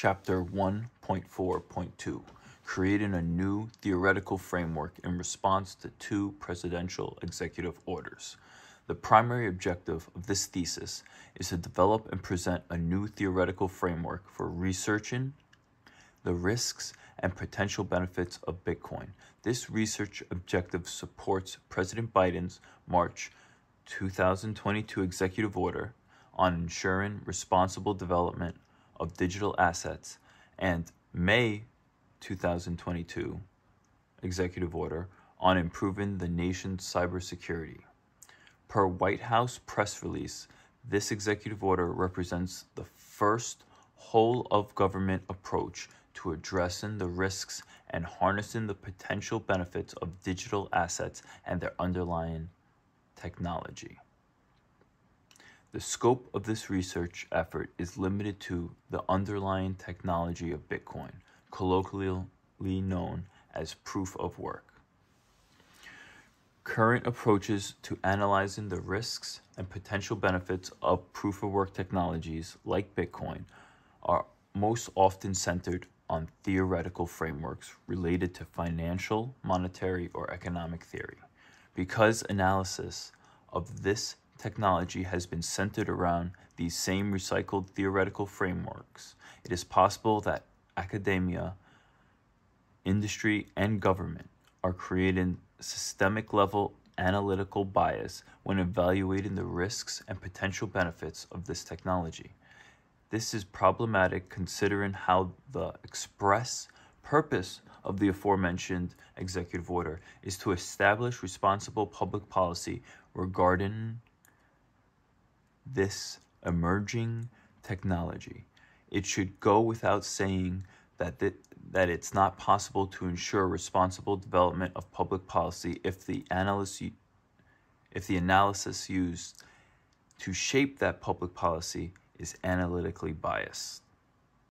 Chapter 1.4.2, creating a new theoretical framework in response to two presidential executive orders. The primary objective of this thesis is to develop and present a new theoretical framework for researching the risks and potential benefits of Bitcoin. This research objective supports President Biden's March 2022 executive order on ensuring responsible development of digital assets and May 2022 executive order on improving the nation's cybersecurity. Per White House press release, this executive order represents the first whole-of-government approach to addressing the risks and harnessing the potential benefits of digital assets and their underlying technology. The scope of this research effort is limited to the underlying technology of Bitcoin, colloquially known as proof of work. Current approaches to analyzing the risks and potential benefits of proof of work technologies like Bitcoin are most often centered on theoretical frameworks related to financial, monetary, or economic theory. Because analysis of this technology has been centered around these same recycled theoretical frameworks, it is possible that academia, industry, and government are creating systemic-level analytical bias when evaluating the risks and potential benefits of this technology. This is problematic considering how the express purpose of the aforementioned executive order is to establish responsible public policy regarding this emerging technology. It should go without saying that it's not possible to ensure responsible development of public policy if the analysis used to shape that public policy is analytically biased.